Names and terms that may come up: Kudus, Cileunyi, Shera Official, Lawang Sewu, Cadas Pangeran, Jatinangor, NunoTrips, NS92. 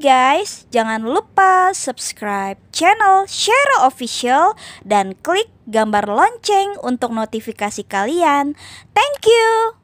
guys, jangan lupa subscribe channel Shera Official dan klik gambar lonceng untuk notifikasi kalian. Thank you!